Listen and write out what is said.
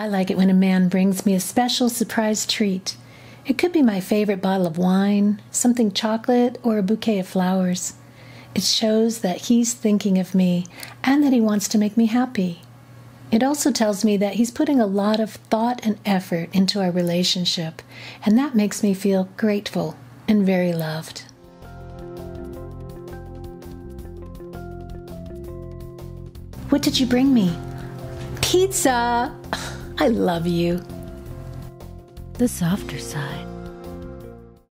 I like it when a man brings me a special surprise treat. It could be my favorite bottle of wine, something chocolate, or a bouquet of flowers. It shows that he's thinking of me and that he wants to make me happy. It also tells me that he's putting a lot of thought and effort into our relationship, and that makes me feel grateful and very loved. What did you bring me? Pizza! I love you. The softer side.